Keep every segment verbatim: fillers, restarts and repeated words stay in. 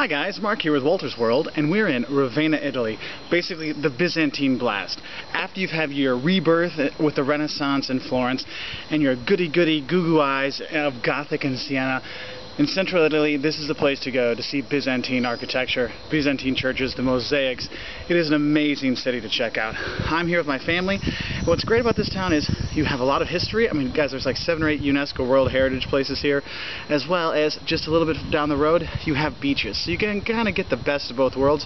Hi guys, Mark here with Wolters World, and we're in Ravenna, Italy, basically the Byzantine blast. After you've had your rebirth with the Renaissance in Florence, and your goody-goody goo-goo eyes of Gothic in Siena, in central Italy, this is the place to go to see Byzantine architecture, Byzantine churches, the mosaics. It is an amazing city to check out. I'm here with my family. What's great about this town is you have a lot of history. I mean, guys, there's like seven or eight UNESCO World Heritage places here, as well as just a little bit down the road, you have beaches. So you can kind of get the best of both worlds,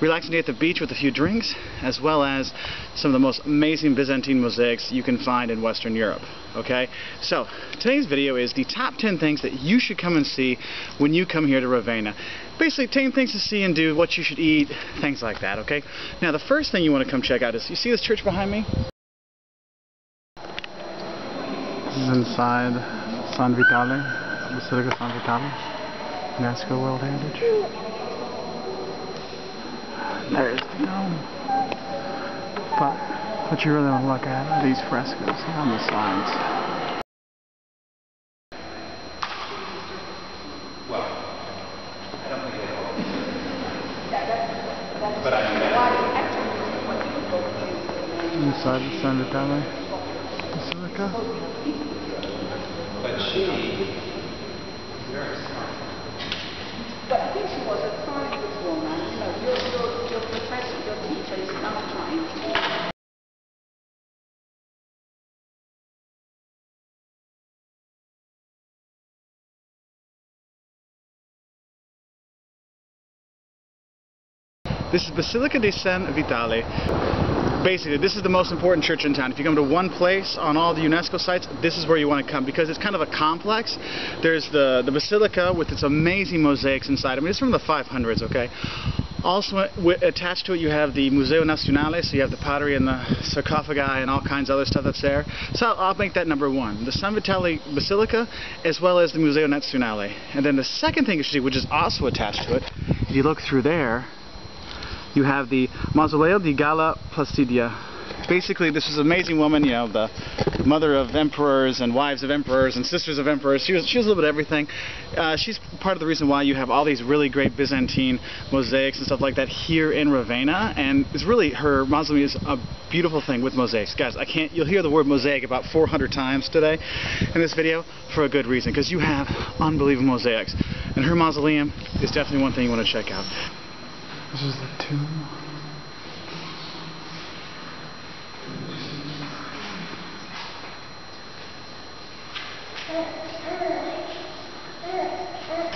relaxing at the beach with a few drinks, as well as some of the most amazing Byzantine mosaics you can find in Western Europe, okay? So, today's video is the top ten things that you should come and see when you come here to Ravenna. Basically, ten things to see and do, what you should eat, things like that, okay? Now, the first thing you want to come check out is, you see this church behind me? Inside San Vitale, Basilica San Vitale, UNESCO World Heritage. There's the dome. But what you really want to look at are these frescoes on the sides. Well, I don't think they all. But I know. Inside San Vitale, Basilica. But she is very smart. But I think she was a private woman. You know, your, your, your professor, your teacher is not trying to. This is Basilica di San Vitale. Basically, this is the most important church in town. If you come to one place on all the UNESCO sites, this is where you want to come because it's kind of a complex. There's the, the basilica with its amazing mosaics inside. I mean, it's from the five hundreds, okay? Also attached to it, you have the Museo Nazionale, so you have the pottery and the sarcophagi and all kinds of other stuff that's there. So I'll make that number one, the San Vitale Basilica, as well as the Museo Nazionale. And then the second thing you should see, which is also attached to it, if you look through there, you have the Mausoleo di Gala Plastidia. Basically, this is an amazing woman, you know, the mother of emperors and wives of emperors and sisters of emperors. She was, she was a little bit of everything. Uh, she's part of the reason why you have all these really great Byzantine mosaics and stuff like that here in Ravenna. And it's really, her mausoleum is a beautiful thing with mosaics. Guys, I can't, you'll hear the word mosaic about four hundred times today in this video for a good reason, because you have unbelievable mosaics. And her mausoleum is definitely one thing you want to check out. This is the tomb.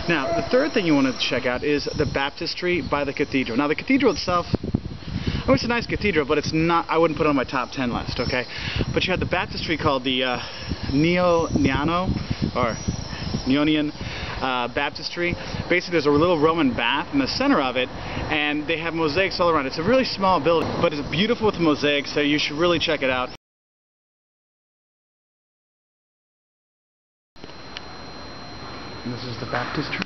Now, the third thing you want to check out is the baptistry by the cathedral. Now, the cathedral itself, oh, it's a nice cathedral, but it's not, I wouldn't put it on my top ten list, okay? But you had the baptistry called the uh, Neoniano, or Neonian, Uh, baptistry. Basically, there's a little Roman bath in the center of it, and they have mosaics all around. It's a really small building, but it's beautiful with mosaics, so you should really check it out. And this is the baptistry.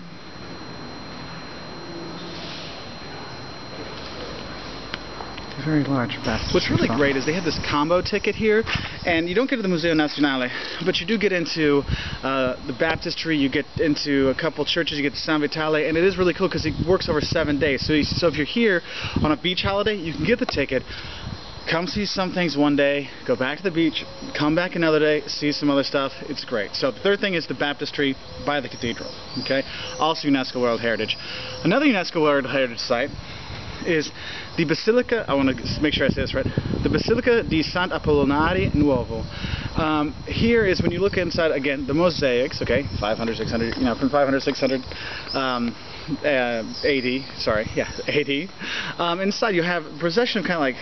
Very large baptistry. What's really great is they have this combo ticket here, and you don't get to the Museo Nazionale, but you do get into uh, the baptistry, you get into a couple churches, you get to San Vitale, and it is really cool because it works over seven days. So, you, so if you're here on a beach holiday, you can get the ticket, come see some things one day, go back to the beach, come back another day, see some other stuff. It's great. So the third thing is the baptistry by the cathedral, okay? Also UNESCO World Heritage. Another UNESCO World Heritage site is the Basilica, I want to make sure I say this right, the Basilica di Sant'Apollinare Nuovo. Um, here is when you look inside, again, the mosaics, okay, five hundred, six hundred, you know, from five hundred, six hundred um, uh, A D, sorry, yeah, A D. Um, inside you have a procession of kind of like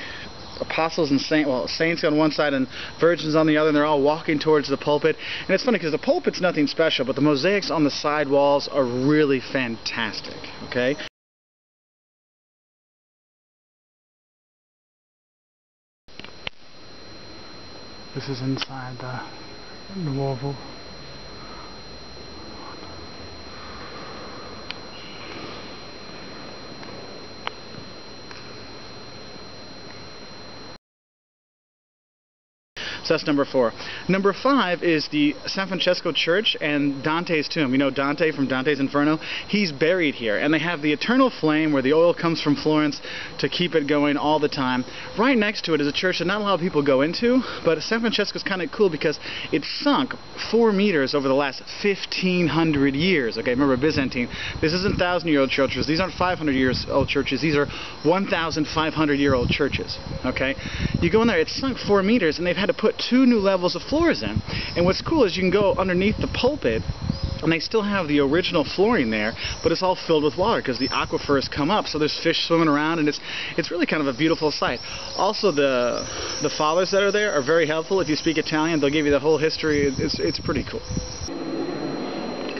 apostles and saint, well, saints on one side and virgins on the other, and they're all walking towards the pulpit. And it's funny because the pulpit's nothing special, but the mosaics on the side walls are really fantastic, okay? This is inside the Nuovo. So that's number four. Number five is the San Francesco Church and Dante's tomb. You know Dante from Dante's Inferno? He's buried here, and they have the eternal flame where the oil comes from Florence to keep it going all the time. Right next to it is a church that not a lot of people go into, but San Francesco's kind of cool because it sunk four meters over the last fifteen hundred years. Okay, remember Byzantine. This isn't thousand-year-old churches. These aren't five hundred year old churches. These are fifteen hundred year old churches. Okay, you go in there, it's sunk four meters, and they've had to put two new levels of floors in. And what's cool is you can go underneath the pulpit, and they still have the original flooring there, but it's all filled with water because the aquifers come up, so there's fish swimming around, and it's it's really kind of a beautiful sight. Also, the the fathers that are there are very helpful. If you speak Italian, they'll give you the whole history. It's, it's pretty cool.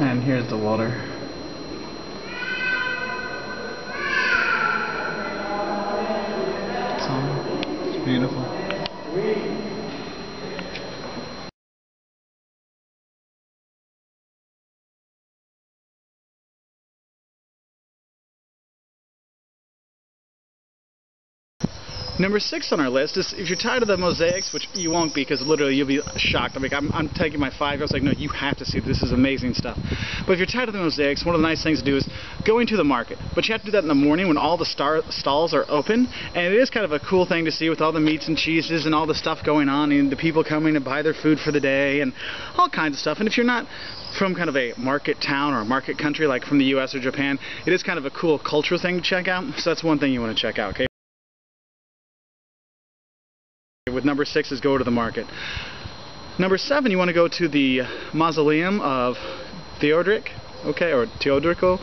And here's the water. It's beautiful. Number six on our list is, if you're tired of the mosaics, which you won't be because literally you'll be shocked. I'm, like, I'm, I'm taking my five, I was like, no, you have to see this, is amazing stuff. But if you're tired of the mosaics, one of the nice things to do is go into the market. But you have to do that in the morning when all the star stalls are open. And it is kind of a cool thing to see with all the meats and cheeses and all the stuff going on and the people coming to buy their food for the day and all kinds of stuff. And if you're not from kind of a market town or a market country like from the U S or Japan, it is kind of a cool cultural thing to check out. So that's one thing you want to check out, okay? With number six is go to the market. Number seven, you want to go to the mausoleum of Teodrico, okay, or Teodrico.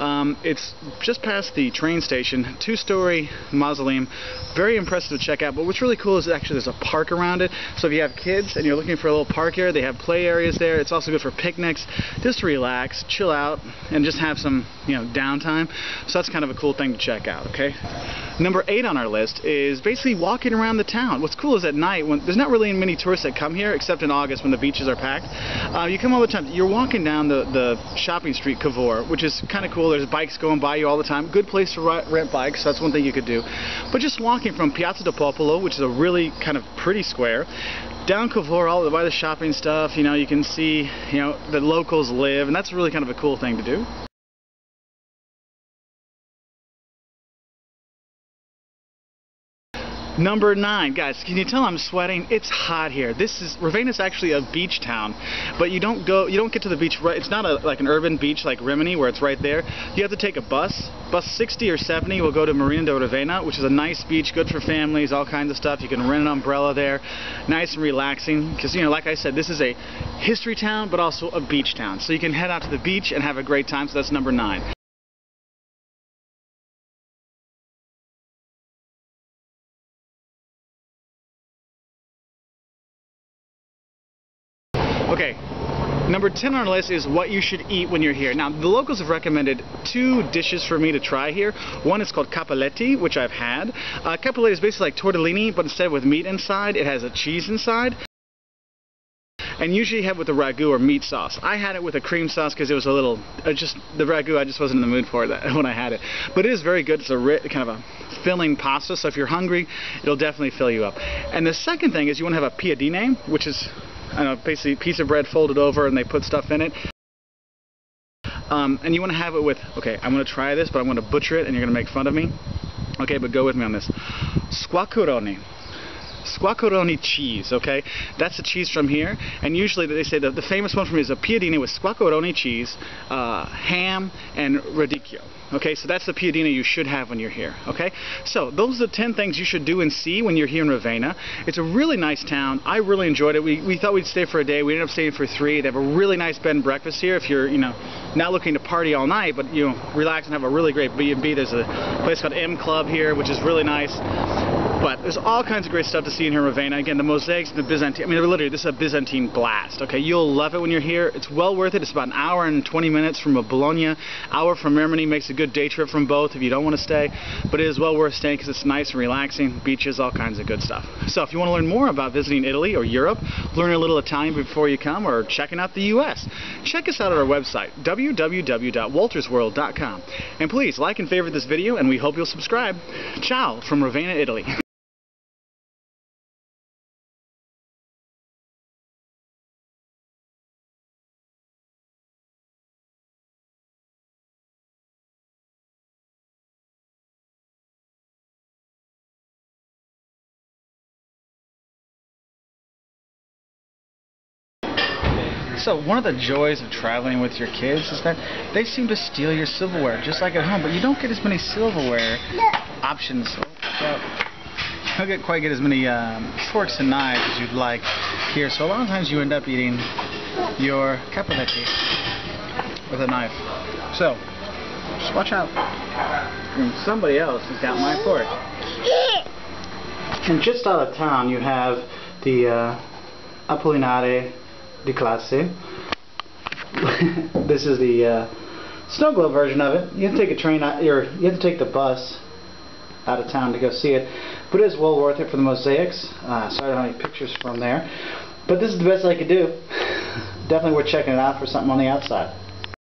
Um, it's just past the train station, two-story mausoleum, very impressive to check out. But what's really cool is actually there's a park around it. So if you have kids and you're looking for a little park area, they have play areas there. It's also good for picnics, just relax, chill out, and just have some, you know, downtime. So that's kind of a cool thing to check out. Okay. Number eight on our list is basically walking around the town. What's cool is at night, when there's not really many tourists that come here, except in August when the beaches are packed. Uh, you come all the time. You're walking down the, the shopping street, Cavour, which is kind of cool. There's bikes going by you all the time. Good place to rent bikes. So that's one thing you could do. But just walking from Piazza del Popolo, which is a really kind of pretty square, down Cavour, all by the shopping stuff, you know, you can see, you know, the locals live. And that's really kind of a cool thing to do. Number nine, guys, can you tell I'm sweating? It's hot here. This is, Ravenna's actually a beach town, but you don't go, you don't get to the beach, right, it's not a, like an urban beach like Rimini where it's right there. You have to take a bus. Bus sixty or seventy will go to Marina de Ravenna, which is a nice beach, good for families, all kinds of stuff. You can rent an umbrella there, nice and relaxing, because, you know, like I said, this is a history town, but also a beach town. So you can head out to the beach and have a great time, so that's number nine. Okay, number ten on our list is what you should eat when you're here. Now, the locals have recommended two dishes for me to try here. One is called cappelletti, which I've had. Uh, cappelletti is basically like tortellini, but instead with meat inside, it has a cheese inside. And usually have with a ragu or meat sauce. I had it with a cream sauce because it was a little, uh, just the ragu, I just wasn't in the mood for that when I had it. But it is very good. It's a rich, kind of a filling pasta, so if you're hungry, it'll definitely fill you up. And the second thing is you want to have a piadine, which is, I don't know, basically a piece of bread folded over and they put stuff in it. Um, and you want to have it with, okay, I'm going to try this, but I'm going to butcher it and you're going to make fun of me. Okay, but go with me on this. Squacaroni. Squacaroni cheese, okay? That's the cheese from here. And usually they say that the famous one from here is a piadine with squacaroni cheese, uh, ham, and radicchio. Okay, so that's the piadine you should have when you're here, okay? So those are the ten things you should do and see when you're here in Ravenna. It's a really nice town. I really enjoyed it. We, we thought we'd stay for a day. We ended up staying for three. They have a really nice bed and breakfast here if you're, you know, not looking to party all night, but, you know, relax and have a really great B and B. There's a place called M Club here, which is really nice. But there's all kinds of great stuff to see in here in Ravenna. Again, the mosaics and the Byzantine, I mean, literally, this is a Byzantine blast, okay? You'll love it when you're here. It's well worth it. It's about an hour and twenty minutes from Bologna. Hour from Rimini, makes a good day trip from both if you don't want to stay. But it is well worth staying because it's nice and relaxing, beaches, all kinds of good stuff. So if you want to learn more about visiting Italy or Europe, learn a little Italian before you come, or checking out the U S, check us out at our website, w w w dot wolters world dot com. And please like and favorite this video, and we hope you'll subscribe. Ciao from Ravenna, Italy. also, one of the joys of traveling with your kids is that they seem to steal your silverware, just like at home, but you don't get as many silverware options. You don't get quite get as many um, forks and knives as you'd like here, so a lot of times you end up eating your cappelletti with a knife. So, just watch out. And somebody else has got my fork. And just out of town you have the uh, Apollinare di Classe. This is the uh, snow globe version of it. You have to take a train, out, or you have to take the bus out of town to go see it. But it is well worth it for the mosaics. Uh, sorry I don't have any pictures from there. But this is the best I could do. Definitely worth checking it out for something on the outside.